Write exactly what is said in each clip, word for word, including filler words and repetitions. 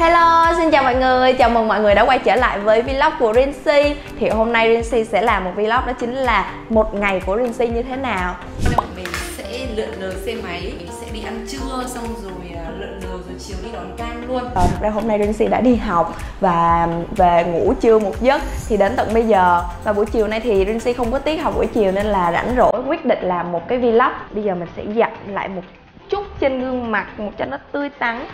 Hello, xin chào mọi người, chào mừng mọi người đã quay trở lại với vlog của Rinsi. Thì hôm nay Rinsi sẽ làm một vlog, đó chính là một ngày của Rinsi như thế nào. Mình sẽ lượn lờ xe máy, mình sẽ đi ăn trưa, xong rồi lượn lờ rồi chiều đi đón cam luôn. Thật ra hôm nay Rinsi đã đi học và về ngủ trưa một giấc thì đến tận bây giờ. Và buổi chiều nay thì Rinsi không có tiết học buổi chiều nên là rảnh rỗi quyết định làm một cái vlog. Bây giờ mình sẽ dặn lại một chút trên gương mặt một cho nó tươi tắn.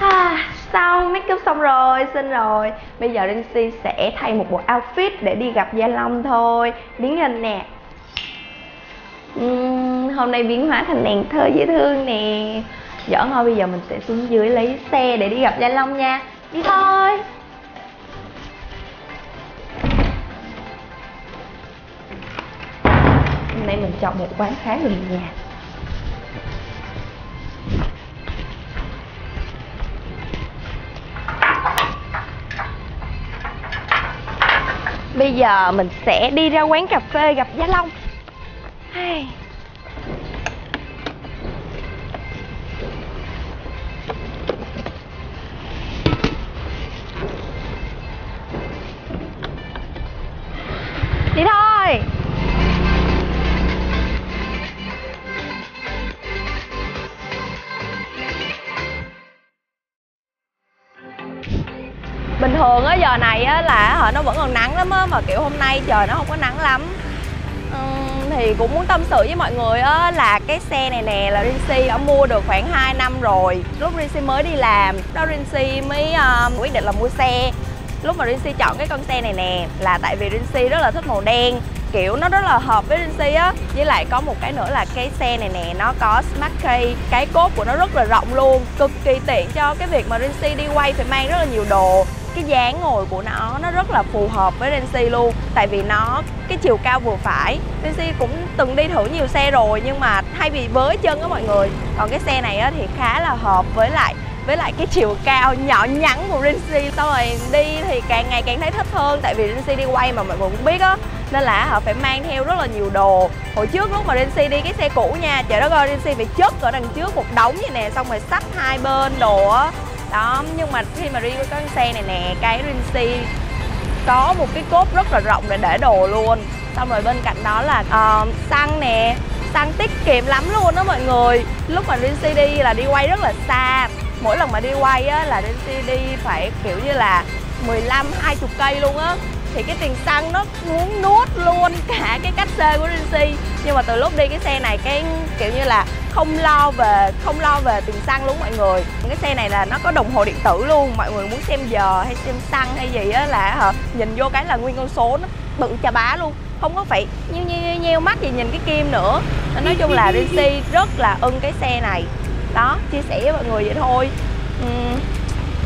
À, sau make up xong rồi, xinh rồi. Bây giờ Rinsi sẽ thay một bộ outfit để đi gặp Gia Long thôi. Biến hình nè. uhm, Hôm nay biến hóa thành nàng thơ dễ thương nè. Giỡn thôi, bây giờ mình sẽ xuống dưới lấy xe để đi gặp Gia Long nha. Đi thôi. Hôm nay mình chọn một quán khá gần nhà. Bây giờ mình sẽ đi ra quán cà phê gặp Gia Long. Hey. Đi thôi. Bình thường á, giờ này á là họ nó vẫn còn nắng lắm á, mà kiểu hôm nay trời nó không có nắng lắm. uhm, Thì cũng muốn tâm sự với mọi người á là cái xe này nè là Rinsi đã mua được khoảng hai năm rồi. Lúc Rinsi mới đi làm, đó Rinsi mới uh, quyết định là mua xe. Lúc mà Rinsi chọn cái con xe này nè là tại vì Rinsi rất là thích màu đen, kiểu nó rất là hợp với Rinsi á. Với lại có một cái nữa là cái xe này nè, nó có smart key, cái cốt của nó rất là rộng luôn, cực kỳ tiện cho cái việc mà Rinsi đi quay phải mang rất là nhiều đồ. Cái dáng ngồi của nó, nó rất là phù hợp với Rinsi luôn. Tại vì nó, cái chiều cao vừa phải. Rinsi cũng từng đi thử nhiều xe rồi nhưng mà hay bị với chân á mọi người. Còn cái xe này á, thì khá là hợp với lại với lại cái chiều cao nhỏ nhắn của Rinsi. Xong rồi đi thì càng ngày càng thấy thích hơn. Tại vì Rinsi đi quay mà mọi người cũng biết á, nên là họ phải mang theo rất là nhiều đồ. Hồi trước lúc mà Rinsi đi cái xe cũ nha, trời đất ơi, Rinsi bị chất ở đằng trước một đống vậy nè, xong rồi xách hai bên đồ á. Đó, nhưng mà khi mà đi với cái xe này nè, cái Rinsi có một cái cốp rất là rộng để để đồ luôn. Xong rồi bên cạnh đó là uh, xăng nè, xăng tiết kiệm lắm luôn đó mọi người. Lúc mà Rinsi đi là đi quay rất là xa. Mỗi lần mà đi quay á, là Rinsi đi phải kiểu như là mười lăm hai mươi cây luôn á. Thì cái tiền xăng nó muốn nuốt luôn cả cái cách xe của Rinsi. Nhưng mà từ lúc đi cái xe này, cái kiểu như là không lo về không lo về tiền xăng luôn mọi người. Cái xe này là nó có đồng hồ điện tử luôn, mọi người muốn xem giờ hay xem xăng hay gì á là hả, nhìn vô cái là nguyên con số nó bự chà bá luôn, không có phải nheo nheo nheo mắt gì nhìn cái kim nữa. Nên nói chung là Rinsi rất là ưng cái xe này. Đó, chia sẻ với mọi người vậy thôi. uhm,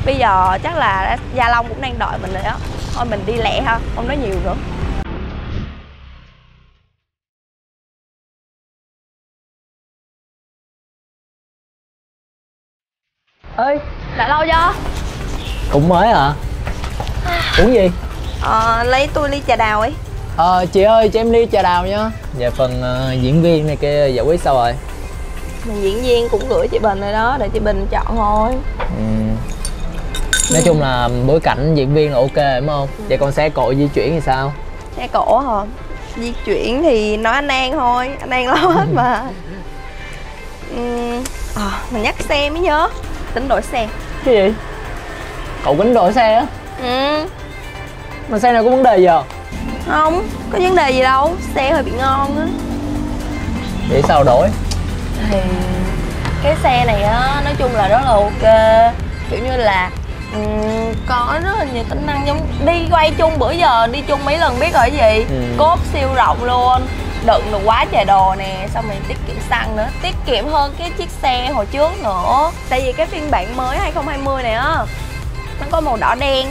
Bây giờ chắc là Gia Long cũng đang đợi mình rồi đó. Thôi mình đi lẹ ha, không nói nhiều nữa. Ơi, đã lâu chưa? Cũng mới hả? À. Uống gì? Ờ, lấy tôi ly trà đào ấy. Ờ, chị ơi, cho em ly trà đào nha. Về phần uh, diễn viên này kia giải quyết sao rồi? Mình diễn viên cũng gửi chị Bình rồi đó, để chị Bình chọn thôi. Ừ. Nói chung là bối cảnh diễn viên là ok đúng không? Ừ. Vậy còn xe cộ di chuyển thì sao? Xe cộ hả? Di chuyển thì nói anh An thôi, anh An lo hết mà. uhm, à, Mình nhắc xe mới nhớ. Tính đổi xe. Cái gì? Cậu tính đổi xe á? Ừ. Mà xe này có vấn đề gì à? Không, có vấn đề gì đâu, xe hơi bị ngon á. Vậy sao đổi? Thì cái xe này á, nói chung là rất là ok. Kiểu như là um, có rất là nhiều tính năng, giống đi quay chung bữa giờ, đi chung mấy lần biết rồi gì. Ừ. Cốp siêu rộng luôn, đựng được quá trời đồ nè, xong mình tiết kiệm xăng nữa, tiết kiệm hơn cái chiếc xe hồi trước nữa. Tại vì cái phiên bản mới hai không hai không này á, nó có màu đỏ đen.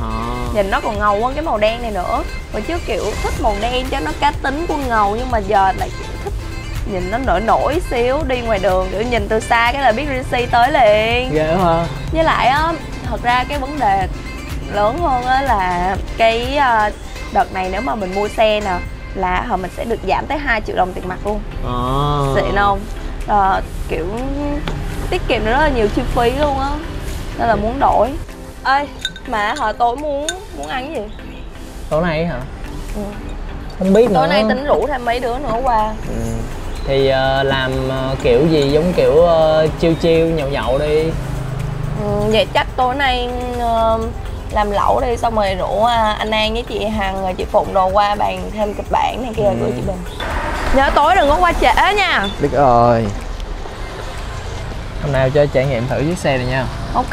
À. Nhìn nó còn ngầu hơn cái màu đen này nữa. Hồi trước kiểu thích màu đen cho nó cá tính của ngầu, nhưng mà giờ lại thích nhìn nó nổi nổi xíu, đi ngoài đường kiểu nhìn từ xa cái là biết Rinsi tới liền. Ghê hả? Với lại á, thật ra cái vấn đề lớn hơn á là cái đợt này nếu mà mình mua xe nè là mình sẽ được giảm tới hai triệu đồng tiền mặt luôn. Oh. Xịn không? À, kiểu tiết kiệm rất là nhiều chi phí luôn á, nên là muốn đổi. Ê, mà hồi tối muốn muốn ăn cái gì? Tối nay hả? Ừ. Không biết nữa. Tối nay tính rủ thêm mấy đứa nữa qua. Ừ. Thì uh, làm uh, kiểu gì giống kiểu uh, chiêu chiêu nhậu nhậu đi. Ừ, vậy chắc tối nay uh, làm lẩu đi, xong rồi rủ uh, anh An với chị Hằng rồi chị Phụng đồ qua bàn thêm kịch bản này kia. Ừ. Gửi chị Bình. Nhớ tối đừng có qua trễ nha. Biết rồi. Hôm nào cho trải nghiệm thử chiếc xe này nha. Ok,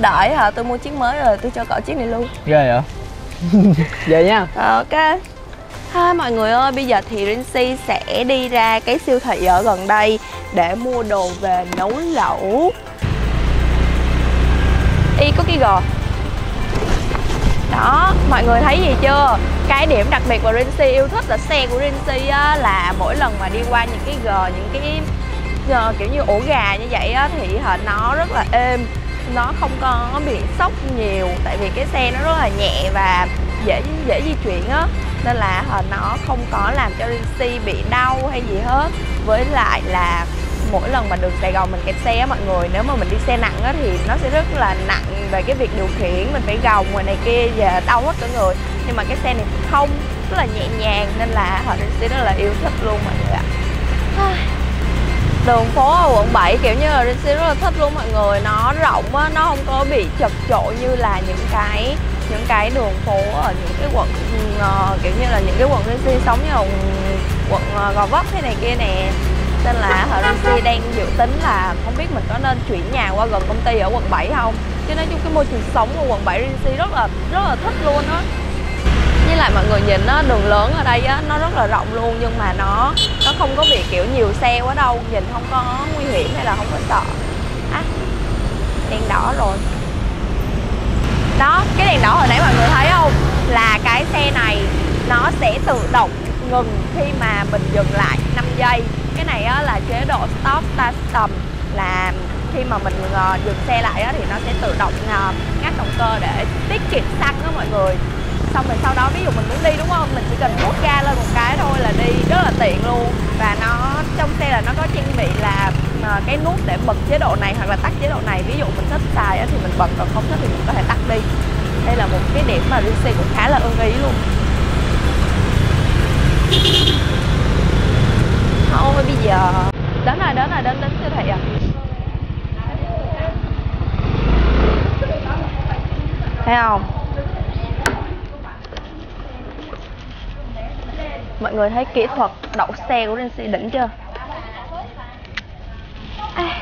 đợi hả, tôi mua chiếc mới rồi tôi cho cậu chiếc này luôn. Ghê vậy? Về nha. Ok. Thôi mọi người ơi, bây giờ thì Rinsi sẽ đi ra cái siêu thị ở gần đây để mua đồ về nấu lẩu. Y có cái gò. Đó, mọi người thấy gì chưa? Cái điểm đặc biệt của Rinsi yêu thích là xe của Rinsi á, là mỗi lần mà đi qua những cái gò, những cái gò kiểu như ổ gà như vậy á, thì nó rất là êm. Nó không có bị sốc nhiều, tại vì cái xe nó rất là nhẹ và dễ dễ di chuyển á, nên là nó không có làm cho Rinsi bị đau hay gì hết. Với lại là mỗi lần mà đường Sài Gòn mình kẹt xe á mọi người, nếu mà mình đi xe nặng á thì nó sẽ rất là nặng về cái việc điều khiển, mình phải gồng ngoài này kia và đau hết cả người. Nhưng mà cái xe này không, rất là nhẹ nhàng, nên là Rinsi rất là yêu thích luôn mọi người ạ. Đường phố ở quận bảy kiểu như là Rinsi rất là thích luôn mọi người. Nó rộng á, nó không có bị chật chội như là những cái những cái đường phố ở những cái quận uh, kiểu như là những cái quận Rinsi sống như là quận uh, Gò Vấp thế này kia nè. Nên là Rinsi đang dự tính là không biết mình có nên chuyển nhà qua gần công ty ở quận bảy không. Chứ nói chung cái môi trường sống của quận bảy Rinsi rất là rất là thích luôn á. Với lại mọi người nhìn á, đường lớn ở đây á, nó rất là rộng luôn, nhưng mà nó nó không có bị kiểu nhiều xe quá đâu, nhìn không có nguy hiểm hay là không có sợ. À, đèn đỏ rồi. Đó, cái đèn đỏ hồi nãy mọi người thấy không? Là cái xe này nó sẽ tự động ngừng khi mà mình dừng lại năm giây. Cái này á, là chế độ stop start stop, là khi mà mình dừng xe lại á, thì nó sẽ tự động ngắt động cơ để tiết kiệm xăng đó mọi người. Xong rồi sau đó ví dụ mình muốn đi đúng không, mình chỉ cần bút ga lên một cái thôi là đi, rất là tiện luôn. Và nó trong xe là nó có trang bị là cái nút để bật chế độ này hoặc là tắt chế độ này. Ví dụ mình thích xài thì mình bật, còn không thích thì mình có thể tắt đi. Đây là một cái điểm mà Rinsi cũng khá là ưng ý luôn. Thôi bây giờ đến rồi, đến rồi, đến đến siêu thị à. Thấy không? Mọi người thấy kỹ thuật đậu xe của Rinsi đỉnh chưa? À.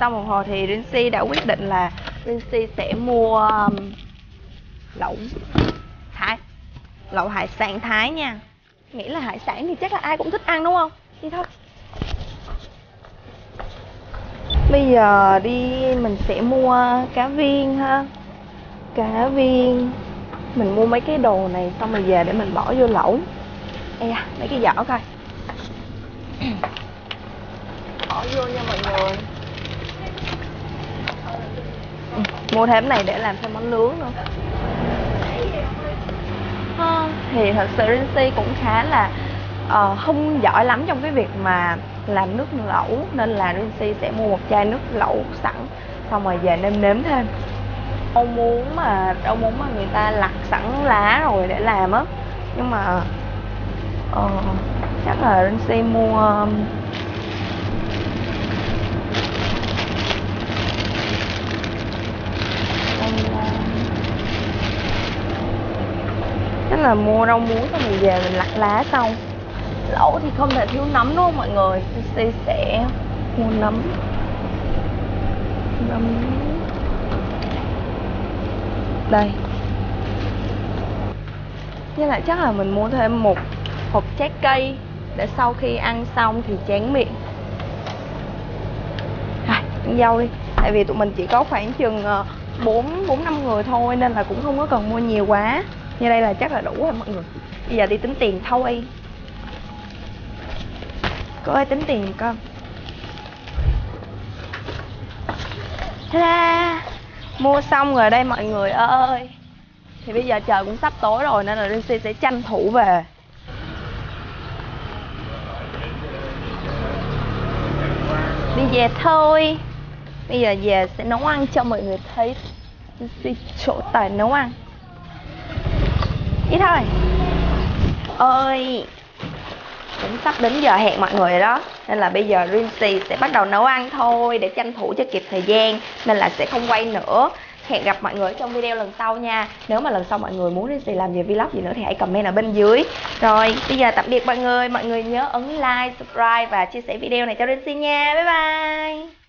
Sau một hồi thì Rinsi đã quyết định là Rinsi sẽ mua um, lẩu Thái, lẩu hải sản Thái nha. Nghĩ là hải sản thì chắc là ai cũng thích ăn đúng không? Đi thôi. Bây giờ đi mình sẽ mua cá viên ha. Cá viên. Mình mua mấy cái đồ này xong rồi về để mình bỏ vô lẩu. Ê da, mấy cái giỏ coi. Bỏ vô nha mọi người. Ừ, mua thêm cái này để làm thêm món nướng nữa. À, thì thật sự Rinsi cũng khá là uh, không giỏi lắm trong cái việc mà làm nước lẩu, nên là Rinsi sẽ mua một chai nước lẩu sẵn, xong rồi về nêm nếm thêm. Đâu muốn mà đâu muốn mà người ta lặt sẵn lá rồi để làm á, nhưng mà ờ, chắc là Rinsi mua chắc là mua rau muống xong mình về mình lặt lá xong. Lẩu thì không thể thiếu nấm đúng không mọi người? Rinsi sẽ mua nấm nấm đây. Với lại chắc là mình mua thêm một hộp trái cây để sau khi ăn xong thì tráng miệng. À, ăn dâu đi, tại vì tụi mình chỉ có khoảng chừng bốn năm người thôi, nên là cũng không có cần mua nhiều quá. Như đây là chắc là đủ rồi mọi người. Bây giờ đi tính tiền thôi. Cô ơi tính tiền con. Ta-da! Mua xong rồi đây mọi người ơi. Thì bây giờ trời cũng sắp tối rồi nên là Rinsi sẽ tranh thủ về. Đi về thôi. Bây giờ về sẽ nấu ăn cho mọi người thấy Rinsi chỗ tài nấu ăn. Đi thôi. Ơi, cũng sắp đến giờ hẹn mọi người rồi đó. Nên là bây giờ Rinsi sẽ bắt đầu nấu ăn thôi, để tranh thủ cho kịp thời gian. Nên là sẽ không quay nữa. Hẹn gặp mọi người trong video lần sau nha. Nếu mà lần sau mọi người muốn Rinsi làm về vlog gì nữa thì hãy comment ở bên dưới. Rồi, bây giờ tạm biệt mọi người. Mọi người nhớ ấn like, subscribe và chia sẻ video này cho Rinsi nha. Bye bye.